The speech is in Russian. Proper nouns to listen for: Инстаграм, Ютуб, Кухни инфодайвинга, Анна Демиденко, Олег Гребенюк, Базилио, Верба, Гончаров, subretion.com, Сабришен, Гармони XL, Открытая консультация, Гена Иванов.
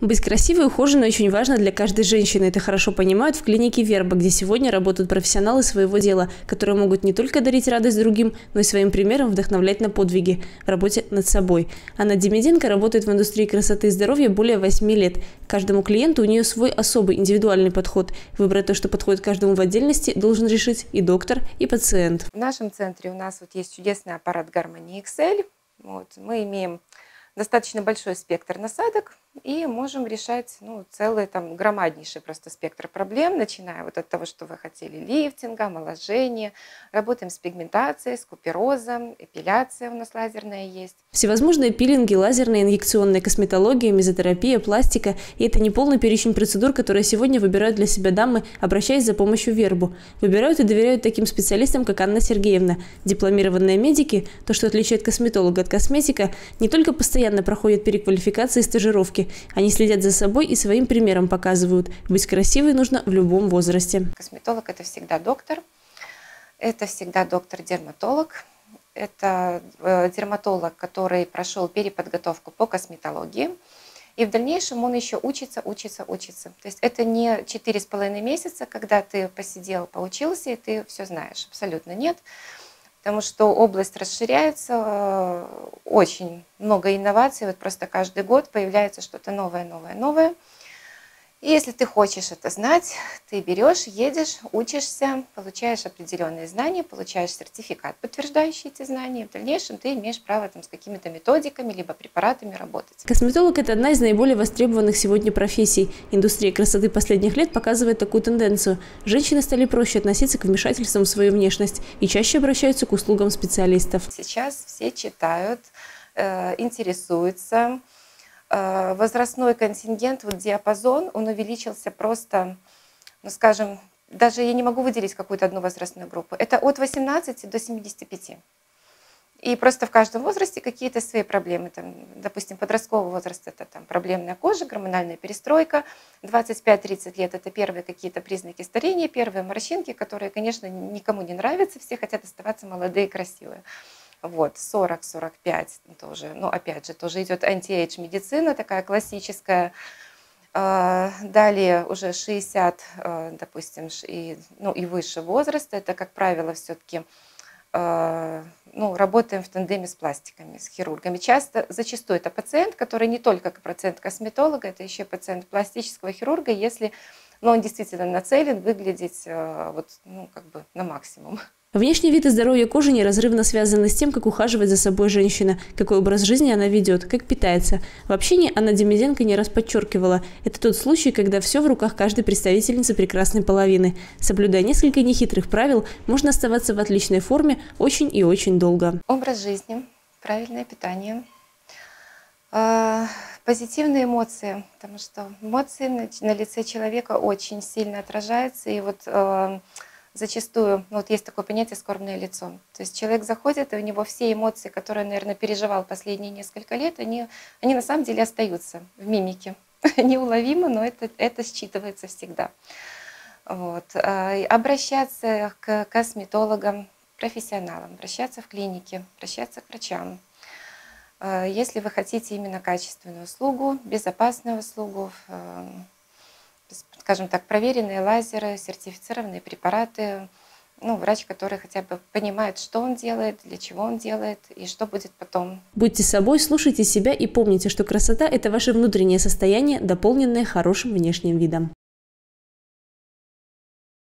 Быть красивой и ухоженной очень важно для каждой женщины. Это хорошо понимают в клинике Верба, где сегодня работают профессионалы своего дела, которые могут не только дарить радость другим, но и своим примером вдохновлять на подвиги в работе над собой. Анна Демиденко работает в индустрии красоты и здоровья более 8 лет. Каждому клиенту у нее свой особый индивидуальный подход. Выбрать то, что подходит каждому в отдельности, должен решить и доктор, и пациент. В нашем центре у нас есть чудесный аппарат Гармони XL. Мы имеем достаточно большой спектр насадок и можем решать целый громаднейший просто спектр проблем, начиная от того, что вы хотели: лифтинга, омоложения, работаем с пигментацией, с куперозом, эпиляция у нас лазерная есть. Всевозможные пилинги, лазерная, инъекционная косметология, мезотерапия, пластика – и это не полный перечень процедур, которые сегодня выбирают для себя дамы, обращаясь за помощью в Вербу. Выбирают и доверяют таким специалистам, как Анна Сергеевна. Дипломированные медики, то, что отличает косметолога от косметика, не только постоянно проходят переквалификации и стажировки, они следят за собой и своим примером показывают. Быть красивой нужно в любом возрасте. Косметолог – это всегда доктор. Это всегда доктор-дерматолог. Это дерматолог, который прошел переподготовку по косметологии. И в дальнейшем он еще учится. То есть это не 4,5 месяца, когда ты посидел, поучился, и ты все знаешь. Абсолютно нет. Потому что область расширяется, очень много инноваций, просто каждый год появляется что-то новое. И если ты хочешь это знать, ты берешь, едешь, учишься, получаешь определенные знания, получаешь сертификат, подтверждающий эти знания. В дальнейшем ты имеешь право с какими-то методиками либо препаратами работать. Косметолог – это одна из наиболее востребованных сегодня профессий. Индустрия красоты последних лет показывает такую тенденцию. Женщины стали проще относиться к вмешательствам в свою внешность и чаще обращаются к услугам специалистов. Сейчас все читают, интересуются. Возрастной контингент, диапазон, он увеличился просто, даже я не могу выделить какую-то одну возрастную группу. Это от 18 до 75. И просто в каждом возрасте какие-то свои проблемы. Допустим, подростковый возраст – это проблемная кожа, гормональная перестройка. 25-30 лет – это первые какие-то признаки старения, первые морщинки, которые, конечно, никому не нравятся. Все хотят оставаться молодые и красивые. 40-45 тоже, опять же, тоже идет анти-эйдж медицина, такая классическая. Далее уже 60, допустим, и выше возраста, это, как правило, все-таки работаем в тандеме с пластиками, с хирургами. Зачастую это пациент, который не только пациент косметолога, это еще пациент пластического хирурга, если он действительно нацелен выглядеть на максимум. Внешний вид и здоровье кожи неразрывно связаны с тем, как ухаживает за собой женщина, какой образ жизни она ведет, как питается. В общении Анна Демиденко не раз подчеркивала, это тот случай, когда все в руках каждой представительницы прекрасной половины. Соблюдая несколько нехитрых правил, можно оставаться в отличной форме очень и очень долго. Образ жизни, правильное питание, позитивные эмоции, потому что эмоции на лице человека очень сильно отражаются, и зачастую, есть такое понятие «скорбное лицо». То есть человек заходит, и у него все эмоции, которые, наверное, переживал последние несколько лет, они на самом деле остаются в мимике. Неуловимо, но это считывается всегда. Обращаться к косметологам, профессионалам, обращаться в клинике, обращаться к врачам. Если вы хотите именно качественную услугу, безопасную услугу, скажем так, проверенные лазеры, сертифицированные препараты, врач, который хотя бы понимает, что он делает, для чего он делает и что будет потом. Будьте собой, слушайте себя и помните, что красота – это ваше внутреннее состояние, дополненное хорошим внешним видом.